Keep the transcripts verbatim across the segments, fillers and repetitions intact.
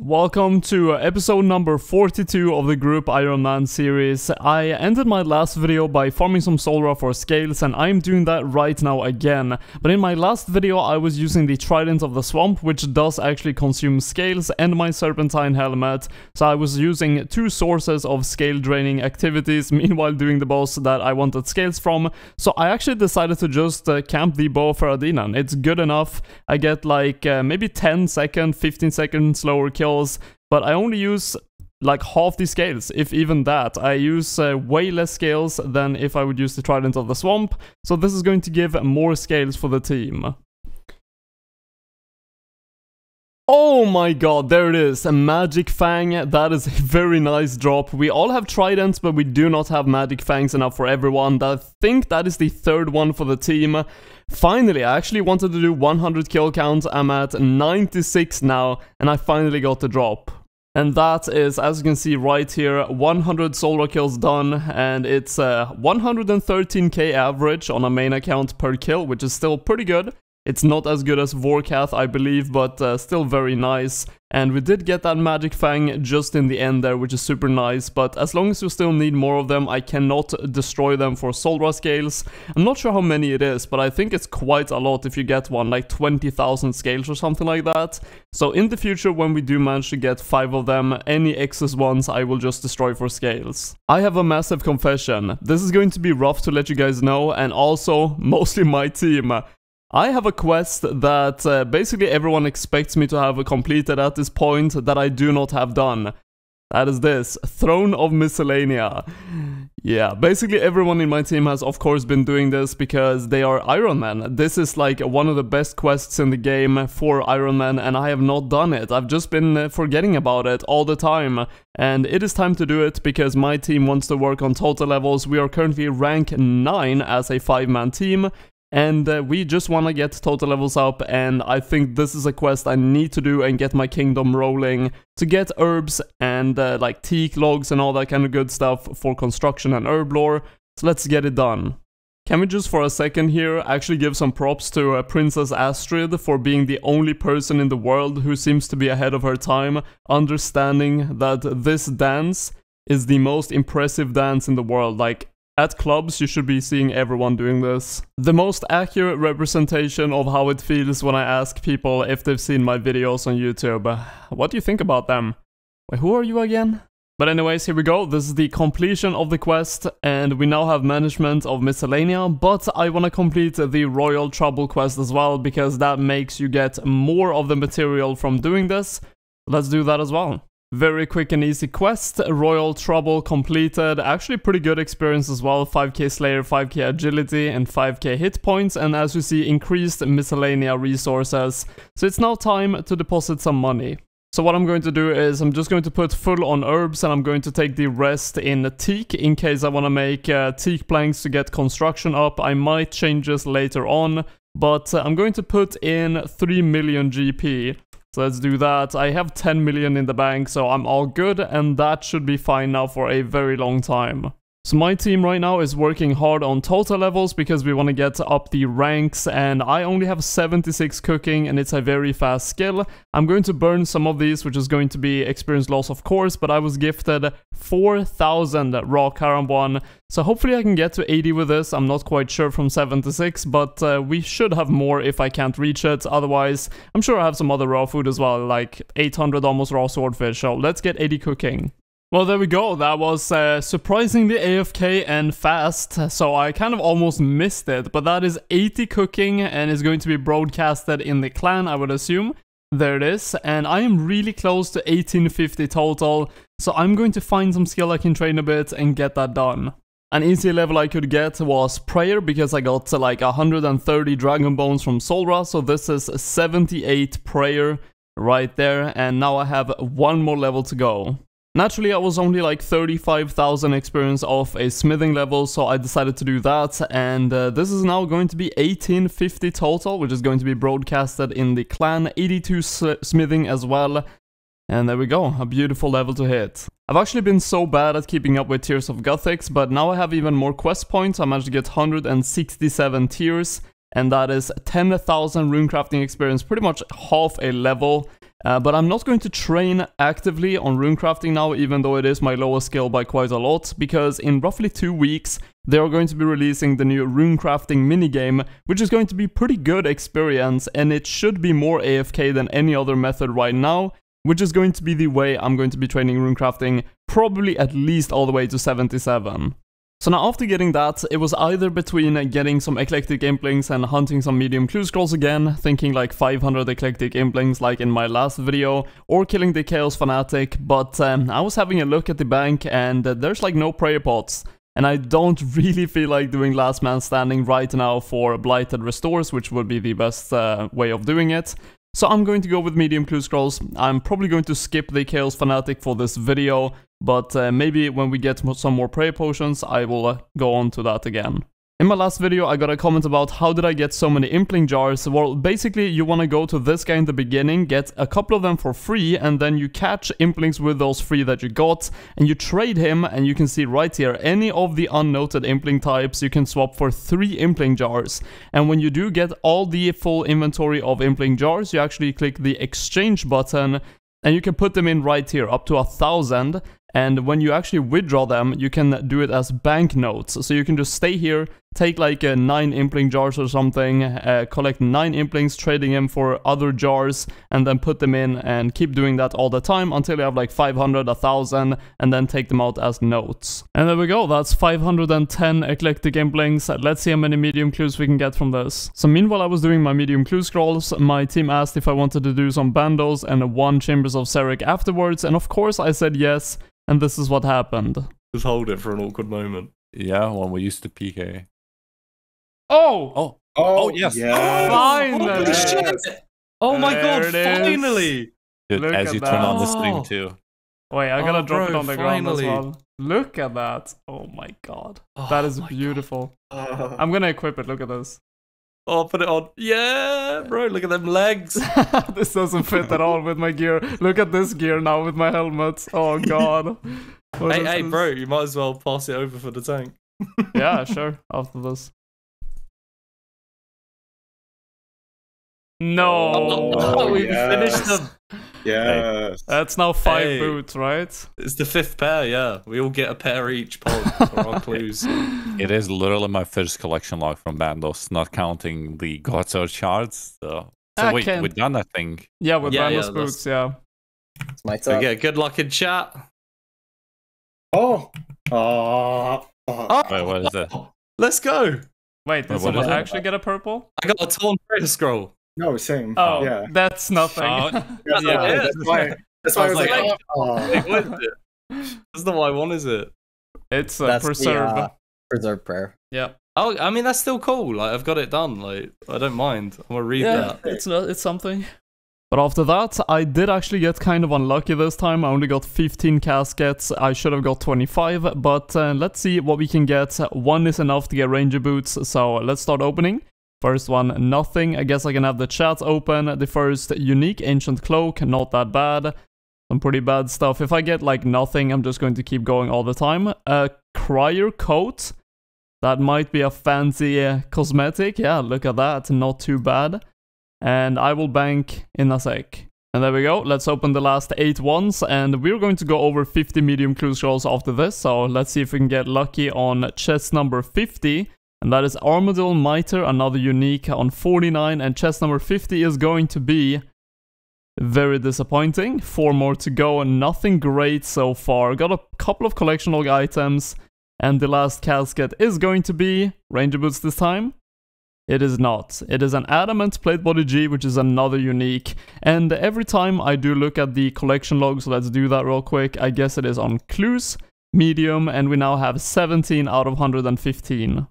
Welcome to episode number forty-two of the Group Iron Man series. I ended my last video by farming some Solra for scales, and I'm doing that right now again. But in my last video I was using the Trident of the Swamp, which does actually consume scales, and my Serpentine Helmet. So I was using two sources of scale draining activities, meanwhile doing the boss that I wanted scales from. So I actually decided to just uh, camp the Bow Feradinan. It's good enough. I get like uh, maybe ten second, fifteen second slower kill. But I only use like half the scales, if even that. I use uh, way less scales than if I would use the Trident of the Swamp, so this is going to give more scales for the team. Oh my god, there it is, a Magic Fang. That is a very nice drop. We all have tridents, but we do not have Magic Fangs enough for everyone. I think that is the third one for the team. Finally, I actually wanted to do one hundred kill counts. I'm at ninety-six now, and I finally got the drop. And that is, as you can see right here, one hundred Solra kills done, and it's a one hundred thirteen K average on a main account per kill, which is still pretty good. It's not as good as Vorkath, I believe, but uh, still very nice. And we did get that Magic Fang just in the end there, which is super nice, but as long as you still need more of them, I cannot destroy them for Solra scales. I'm not sure how many it is, but I think it's quite a lot if you get one, like twenty thousand scales or something like that. So in the future, when we do manage to get five of them, any excess ones I will just destroy for scales. I have a massive confession. This is going to be rough to let you guys know, and also mostly my team. I have a quest that uh, basically everyone expects me to have completed at this point that I do not have done. That is this, Throne of Miscellanea. Yeah, basically everyone in my team has of course been doing this because they are Iron Man. This is like one of the best quests in the game for Iron Man, and I have not done it. I've just been forgetting about it all the time. And it is time to do it because my team wants to work on total levels. We are currently rank nine as a five man team. And uh, we just want to get total levels up, and I think this is a quest I need to do and get my kingdom rolling to get herbs and uh, like teak logs and all that kind of good stuff for construction and herb lore. So let's get it done. Can we just for a second here actually give some props to uh, Princess Astrid for being the only person in the world who seems to be ahead of her time, understanding that this dance is the most impressive dance in the world. Like, at clubs, you should be seeing everyone doing this. The most accurate representation of how it feels when I ask people if they've seen my videos on YouTube. What do you think about them? Wait, who are you again? But anyways, here we go. This is the completion of the quest, and we now have management of Miscellanea, but I want to complete the Royal Trouble quest as well, because that makes you get more of the material from doing this. Let's do that as well. Very quick and easy quest, Royal Trouble completed, actually pretty good experience as well, five K Slayer, five K Agility and five K hit points, and as you see increased Miscellanea resources, so it's now time to deposit some money. So what I'm going to do is I'm just going to put full on herbs, and I'm going to take the rest in teak in case I want to make uh, teak planks to get construction up. I might change this later on, but uh, I'm going to put in three million G P. So let's do that. I have ten million in the bank, so I'm all good, and that should be fine now for a very long time. So my team right now is working hard on total levels because we want to get up the ranks, and I only have seventy-six cooking, and it's a very fast skill. I'm going to burn some of these, which is going to be experience loss of course, but I was gifted four thousand raw Karambwan, so hopefully I can get to eighty with this. I'm not quite sure from seventy-six, but uh, we should have more if I can't reach it. Otherwise, I'm sure I have some other raw food as well, like eight hundred almost raw swordfish, so let's get eighty cooking. Well, there we go. That was uh, surprisingly A F K and fast, so I kind of almost missed it, but that is eighty cooking and is going to be broadcasted in the clan, I would assume. There it is, and I am really close to eighteen fifty total, so I'm going to find some skill I can train a bit and get that done. An easy level I could get was Prayer, because I got uh, like one hundred thirty Dragon Bones from Solra, so this is seventy-eight Prayer right there, and now I have one more level to go. Naturally, I was only like thirty-five thousand experience off a smithing level, so I decided to do that, and uh, this is now going to be eighteen fifty total, which is going to be broadcasted in the clan, eighty-two smithing as well, and there we go, a beautiful level to hit. I've actually been so bad at keeping up with tiers of Gothics, but now I have even more quest points. I managed to get one hundred sixty-seven tiers, and that is ten thousand runecrafting experience, pretty much half a level. Uh, but I'm not going to train actively on runecrafting now, even though it is my lowest skill by quite a lot, because in roughly two weeks they are going to be releasing the new runecrafting minigame, which is going to be pretty good experience, and it should be more A F K than any other method right now, which is going to be the way I'm going to be training runecrafting, probably at least all the way to seventy-seven. So now after getting that, it was either between getting some eclectic implings and hunting some medium clue scrolls again, thinking like five hundred eclectic implings like in my last video, or killing the Chaos Fanatic, but um, I was having a look at the bank and uh, there's like no prayer pots, and I don't really feel like doing last man standing right now for blighted restores, which would be the best uh, way of doing it. So I'm going to go with medium clue scrolls. I'm probably going to skip the Chaos Fanatic for this video, but uh, maybe when we get some more prayer potions, I will uh, go on to that again. In my last video, I got a comment about how did I get so many impling jars. Well, basically you want to go to this guy in the beginning, get a couple of them for free, and then you catch implings with those free that you got, and you trade him, and you can see right here, any of the unnoted impling types you can swap for three impling jars. And when you do get all the full inventory of impling jars, you actually click the exchange button, and you can put them in right here, up to a thousand. And when you actually withdraw them, you can do it as banknotes. So you can just stay here, take like uh, nine impling jars or something, uh, collect nine implings, trading them for other jars, and then put them in and keep doing that all the time until you have like five hundred, one thousand, and then take them out as notes. And there we go, that's five hundred ten eclectic implings. Let's see how many medium clues we can get from this. So meanwhile I was doing my medium clue scrolls, my team asked if I wanted to do some Bandos and one Chambers of Zeric afterwards, and of course I said yes. And this is what happened. Just hold it for an awkward moment. Yeah, when we used to P K. Oh! Oh! Oh, yes! yes. Oh, finally! Holy shit! Oh my god, finally! Dude, Look as you that. turn on the stream too. Wait, I gotta oh, drop bro, it on the finally. ground as well. Look at that! Oh my god. Oh, that is beautiful. Oh. I'm gonna equip it, look at this. Oh, put it on. Yeah, bro, look at them legs. This doesn't fit at all with my gear. Look at this gear now with my helmet. Oh, God. What hey, hey this? bro, you might as well pass it over for the tank. Yeah, sure, after this. No. Oh, oh, we yes. finished them. Yeah. Hey, that's now five hey. boots, right? It's the fifth pair, yeah. We all get a pair each pod for our clues. It is literally my first collection log from Bandos, not counting the Godsword shards. So, so wait, can... we're done, I think. Yeah, with yeah, Bandos yeah, boots, yeah. It's my turn. So yeah, good luck in chat. Oh. Oh. oh. Wait, what is that? Let's go. Wait, did someone actually get a purple? I got a Torn Praetor scroll. No, same. Oh, yeah. That's nothing. Oh, that's, yeah, yeah. that's why. That's why I was like, like oh. Like, what is it? That's not what I want, is it? It's uh, preserved. Uh, preserved prayer. Yeah. Oh, I mean that's still cool. Like I've got it done. Like I don't mind. I'm gonna read yeah, that. It's not. It's something. But after that, I did actually get kind of unlucky this time. I only got fifteen caskets. I should have got twenty-five. But uh, let's see what we can get. One is enough to get Ranger boots. So let's start opening. First one, nothing. I guess I can have the chat open. The first, unique Ancient Cloak, not that bad. Some pretty bad stuff. If I get like nothing, I'm just going to keep going all the time. Uh, Crier Coat. That might be a fancy uh, cosmetic. Yeah, look at that. Not too bad. And I will bank in a sec. And there we go. Let's open the last eight ones. And we're going to go over fifty medium clue scrolls after this. So let's see if we can get lucky on chest number fifty. And that is Armadyl Mitre, another unique on forty-nine, and chest number fifty is going to be very disappointing. Four more to go and nothing great so far. Got a couple of collection log items, and the last casket is going to be Ranger Boots this time. It is not. It is an Adamant Plate Body G, which is another unique. And every time I do look at the collection log, so let's do that real quick. I guess it is on clues, medium, and we now have seventeen out of one hundred fifteen.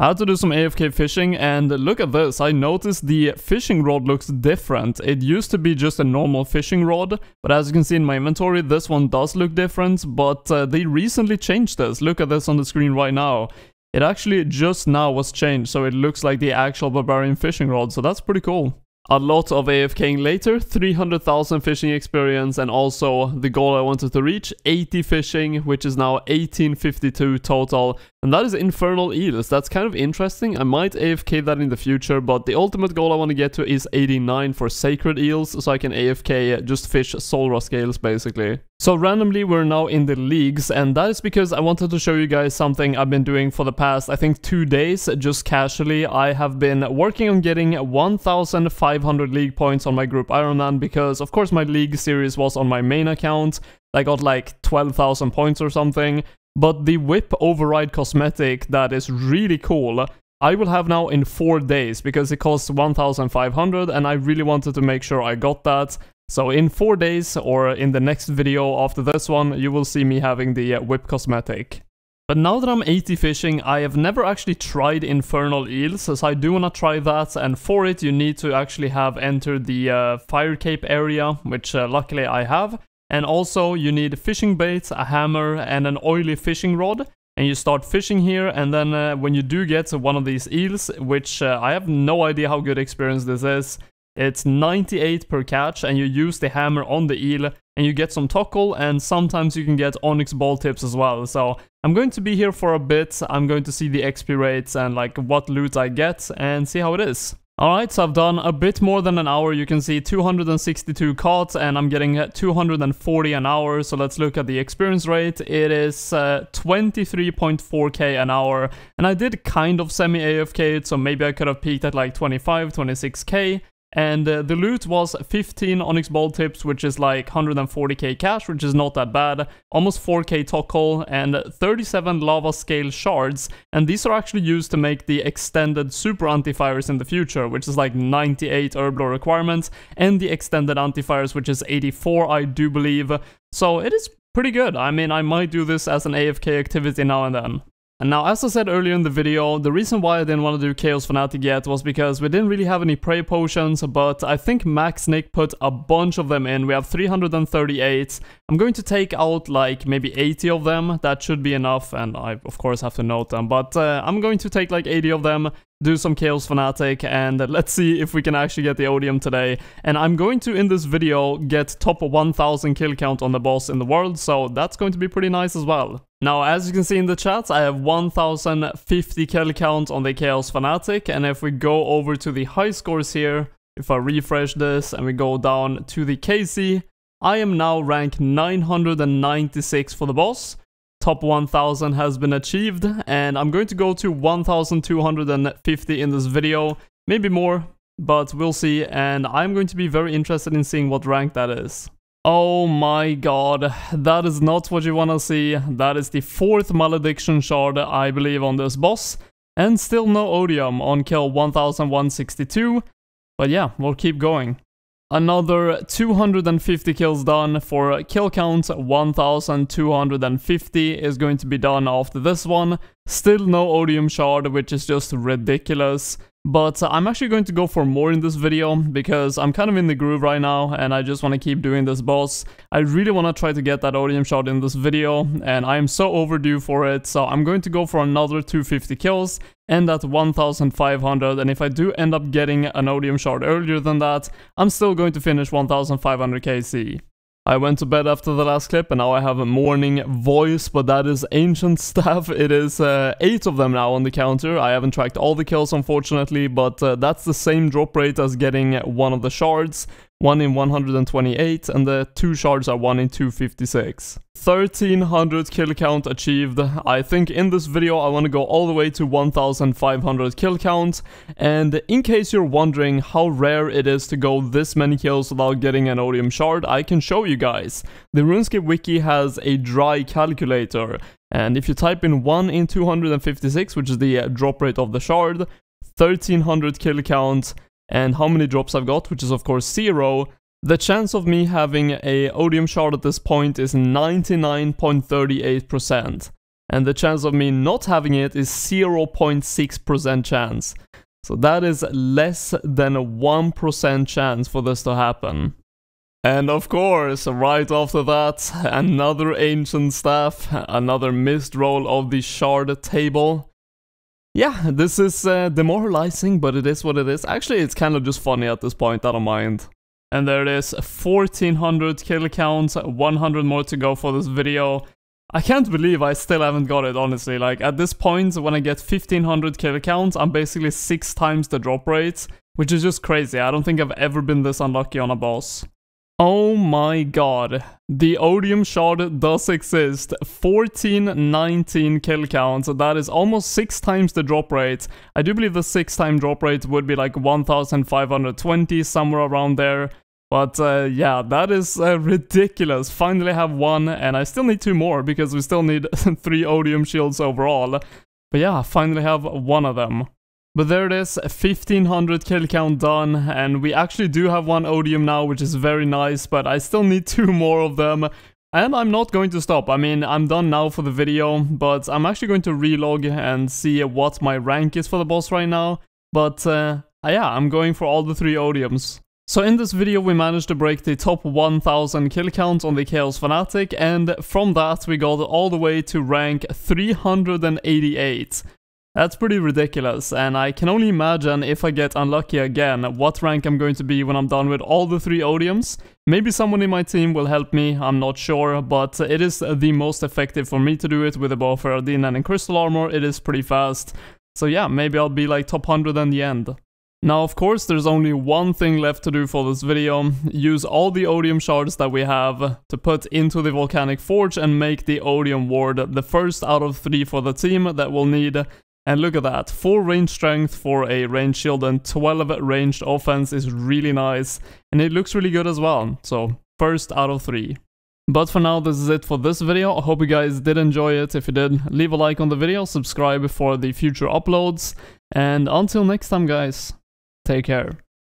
I had to do some A F K fishing, and look at this, I noticed the fishing rod looks different. It used to be just a normal fishing rod, but as you can see in my inventory, this one does look different, but uh, they recently changed this. Look at this on the screen right now. It actually just now was changed, so it looks like the actual barbarian fishing rod, so that's pretty cool. a lot of AFKing later, three hundred thousand fishing experience, and also the goal I wanted to reach, eighty fishing, which is now eighteen fifty-two total, and that is infernal eels. That's kind of interesting. I might A F K that in the future, but the ultimate goal I want to get to is eighty-nine for sacred eels, so I can A F K just fish Solra scales basically. So randomly we're now in the leagues, and that is because I wanted to show you guys something I've been doing for the past I think two days just casually. I have been working on getting one thousand five hundred league points on my group Ironman, because of course my league series was on my main account. I got like twelve thousand points or something, but the whip override cosmetic that is really cool I will have now in four days because it costs one thousand five hundred and I really wanted to make sure I got that. So in four days, or in the next video after this one, you will see me having the whip cosmetic. But now that I'm eighty fishing, I have never actually tried infernal eels, so I do want to try that, and for it you need to actually have entered the uh, fire cape area, which uh, luckily I have. And also you need fishing baits, a hammer, and an oily fishing rod. And you start fishing here, and then uh, when you do get one of these eels, which uh, I have no idea how good experience this is, it's ninety-eight per catch, and you use the hammer on the eel and you get some tokkul, and sometimes you can get onyx ball tips as well. So I'm going to be here for a bit. I'm going to see the X P rates and like what loot I get and see how it is. Alright, so I've done a bit more than an hour. You can see two hundred sixty-two caught and I'm getting two hundred forty an hour. So let's look at the experience rate. It is uh, twenty-three point four K an hour, and I did kind of semi A F K, so maybe I could have peaked at like twenty-five, twenty-six K. And uh, the loot was fifteen onyx ball tips, which is like one hundred forty K cash, which is not that bad. Almost four K tokkul, and thirty-seven lava-scale shards. And these are actually used to make the extended super antifires in the future, which is like ninety-eight herblore requirements. And the extended antifires, which is eighty-four, I do believe. So it is pretty good. I mean, I might do this as an A F K activity now and then. And now, as I said earlier in the video, the reason why I didn't want to do Chaos Fanatic yet was because we didn't really have any Prey Potions, but I think Max Nick put a bunch of them in. We have three hundred thirty-eight. I'm going to take out like maybe eighty of them. That should be enough, and I of course have to note them, but uh, I'm going to take like eighty of them, do some Chaos Fanatic, and let's see if we can actually get the Odium today. And I'm going to, in this video, get top one thousand kill count on the boss in the world, so that's going to be pretty nice as well. Now, as you can see in the chat, I have one thousand fifty kill count on the Chaos Fanatic, and if we go over to the high scores here, if I refresh this and we go down to the K C, I am now rank nine hundred ninety-six for the boss. Top one thousand has been achieved, and I'm going to go to one thousand two hundred fifty in this video, maybe more, but we'll see, and I'm going to be very interested in seeing what rank that is. Oh my god, that is not what you want to see. That is the fourth malediction shard, I believe, on this boss, and still no Odium on kill one thousand one hundred sixty-two, but yeah, we'll keep going. Another two hundred fifty kills done for kill count one thousand two hundred fifty is going to be done after this one. Still no Odium Shard, which is just ridiculous. But I'm actually going to go for more in this video because I'm kind of in the groove right now and I just want to keep doing this boss. I really want to try to get that Odium Shard in this video, and I am so overdue for it. So I'm going to go for another two hundred fifty kills, end at one thousand five hundred, and if I do end up getting an Odium Shard earlier than that, I'm still going to finish one thousand five hundred K C. I went to bed after the last clip and now I have a morning voice, but that is ancient staff. It is uh, eight of them now on the counter. I haven't tracked all the kills unfortunately, but uh, that's the same drop rate as getting one of the shards. One in one hundred twenty-eight, and the two shards are one in two hundred fifty-six. thirteen hundred kill count achieved. I think in this video I want to go all the way to one thousand five hundred kill count. And in case you're wondering how rare it is to go this many kills without getting an Odium Shard, I can show you guys. The RuneScape wiki has a dry calculator, and if you type in one in two hundred fifty-six, which is the drop rate of the shard, thirteen hundred kill count, and how many drops I've got, which is of course zero, the chance of me having a Odium Shard at this point is ninety-nine point three eight percent. And the chance of me not having it is zero point six percent chance. So that is less than a one percent chance for this to happen. And of course, right after that, another ancient staff, another missed roll of the shard table. Yeah, this is uh, demoralizing, but it is what it is. Actually, it's kind of just funny at this point, I don't mind. And there it is, fourteen hundred kill counts, one hundred more to go for this video. I can't believe I still haven't got it, honestly. Like, at this point, when I get fifteen hundred kill counts, I'm basically six times the drop rates, which is just crazy. I don't think I've ever been this unlucky on a boss. Oh my god. The Odium Shard does exist. fourteen nineteen kill counts. That is almost six times the drop rate. I do believe the six time drop rate would be like one thousand five hundred twenty, somewhere around there. But uh, yeah, that is uh, ridiculous. Finally have one, and I still need two more because we still need three Odium Shields overall. But yeah, finally have one of them. But there it is, fifteen hundred kill count done, and we actually do have one Odium now, which is very nice, but I still need two more of them. And I'm not going to stop. I mean, I'm done now for the video, but I'm actually going to relog and see what my rank is for the boss right now. But uh, yeah, I'm going for all the three Odiums. So in this video we managed to break the top one thousand kill count on the Chaos Fanatic, and from that we got all the way to rank three hundred eighty-eight. That's pretty ridiculous, and I can only imagine if I get unlucky again what rank I'm going to be when I'm done with all the three Odiums. Maybe someone in my team will help me, I'm not sure, but it is the most effective for me to do it with a bow of Ferradin and in crystal armor. It is pretty fast. So yeah, maybe I'll be like top one hundred in the end. Now, of course, there's only one thing left to do for this video. Use all the Odium Shards that we have to put into the Volcanic Forge and make the Odium Ward, the first out of three for the team that we'll need. And look at that, four range strength for a range shield and twelve ranged offense is really nice. And it looks really good as well, so first out of three. But for now, this is it for this video. I hope you guys did enjoy it. If you did, leave a like on the video, subscribe for the future uploads. And until next time, guys. Take care.